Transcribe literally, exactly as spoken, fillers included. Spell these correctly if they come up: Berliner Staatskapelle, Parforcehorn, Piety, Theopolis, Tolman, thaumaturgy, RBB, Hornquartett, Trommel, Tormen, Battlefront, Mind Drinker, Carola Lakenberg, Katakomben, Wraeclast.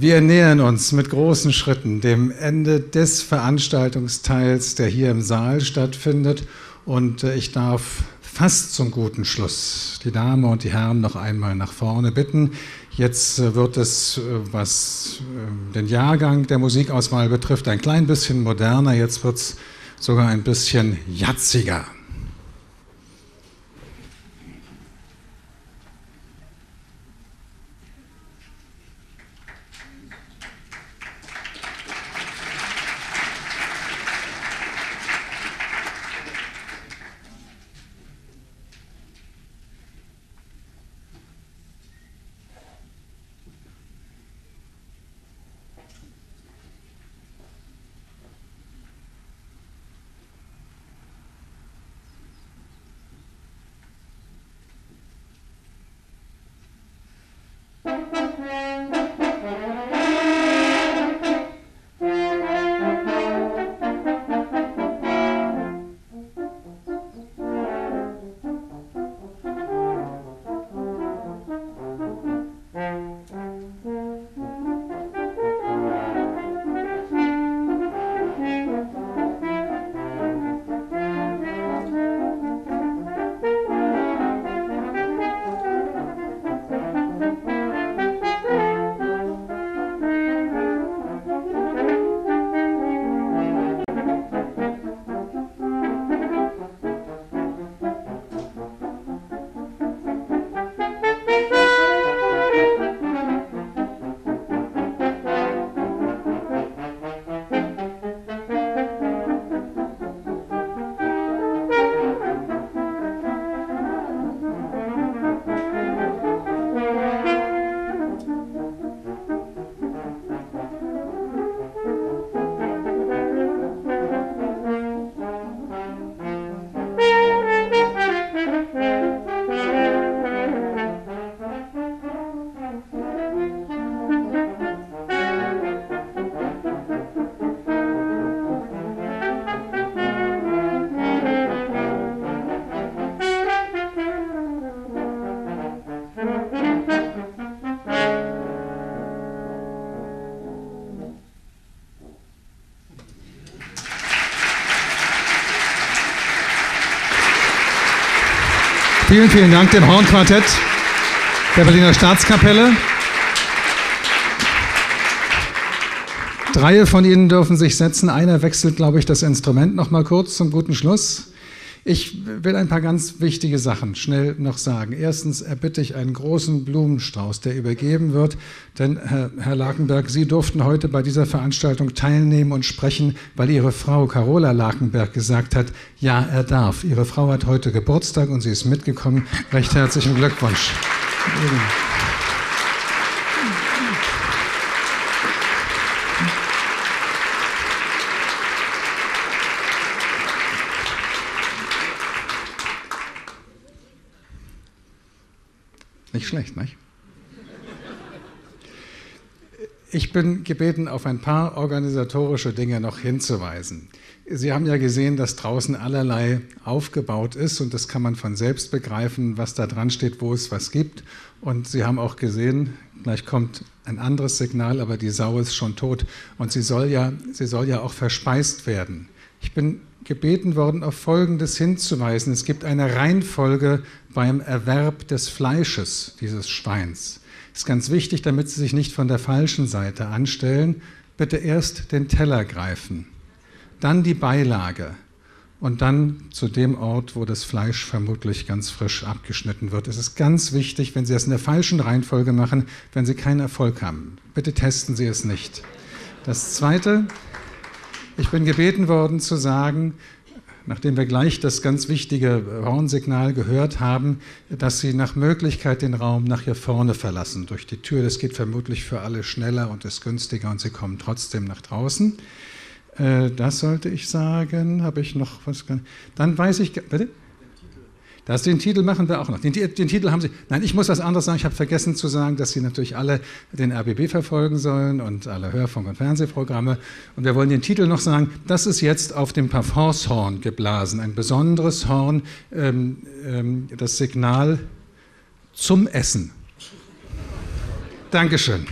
Wir nähern uns mit großen Schritten dem Ende des Veranstaltungsteils, der hier im Saal stattfindet. Und ich darf fast zum guten Schluss die Damen und die Herren noch einmal nach vorne bitten. Jetzt wird es, was den Jahrgang der Musikauswahl betrifft, ein klein bisschen moderner. Jetzt wird es sogar ein bisschen jazziger. Vielen, vielen Dank dem Hornquartett der Berliner Staatskapelle. Drei von Ihnen dürfen sich setzen. Einer wechselt, glaube ich, das Instrument noch mal kurz zum guten Schluss. Ich will ein paar ganz wichtige Sachen schnell noch sagen. Erstens erbitte ich einen großen Blumenstrauß, der übergeben wird. Denn, Herr, Herr Lakenberg, Sie durften heute bei dieser Veranstaltung teilnehmen und sprechen, weil Ihre Frau Carola Lakenberg gesagt hat, ja, er darf. Ihre Frau hat heute Geburtstag und sie ist mitgekommen. Recht herzlichen Glückwunsch. Nicht schlecht, nicht? Ich bin gebeten, auf ein paar organisatorische Dinge noch hinzuweisen. Sie haben ja gesehen, dass draußen allerlei aufgebaut ist und das kann man von selbst begreifen, was da dran steht, wo es was gibt. Und Sie haben auch gesehen, gleich kommt ein anderes Signal, aber die Sau ist schon tot und sie soll ja, sie soll ja auch verspeist werden. Ich bin gebeten worden, auf Folgendes hinzuweisen. Es gibt eine Reihenfolge beim Erwerb des Fleisches dieses Schweins. Das ist ganz wichtig, damit Sie sich nicht von der falschen Seite anstellen. Bitte erst den Teller greifen, dann die Beilage und dann zu dem Ort, wo das Fleisch vermutlich ganz frisch abgeschnitten wird. Es ist ganz wichtig, wenn Sie das in der falschen Reihenfolge machen, wenn Sie keinen Erfolg haben. Bitte testen Sie es nicht. Das Zweite: Ich bin gebeten worden zu sagen, nachdem wir gleich das ganz wichtige Hornsignal gehört haben, dass Sie nach Möglichkeit den Raum nach hier vorne verlassen, durch die Tür. Das geht vermutlich für alle schneller und ist günstiger und Sie kommen trotzdem nach draußen. Das sollte ich sagen. Habe ich noch was? Dann weiß ich... Bitte? Das, den Titel machen wir auch noch. Den, den Titel haben Sie... Nein, ich muss was anderes sagen. Ich habe vergessen zu sagen, dass Sie natürlich alle den R B B verfolgen sollen und alle Hörfunk- und Fernsehprogramme. Und wir wollen den Titel noch sagen. Das ist jetzt auf dem Parforcehorn geblasen. Ein besonderes Horn, ähm, ähm, das Signal zum Essen. Dankeschön.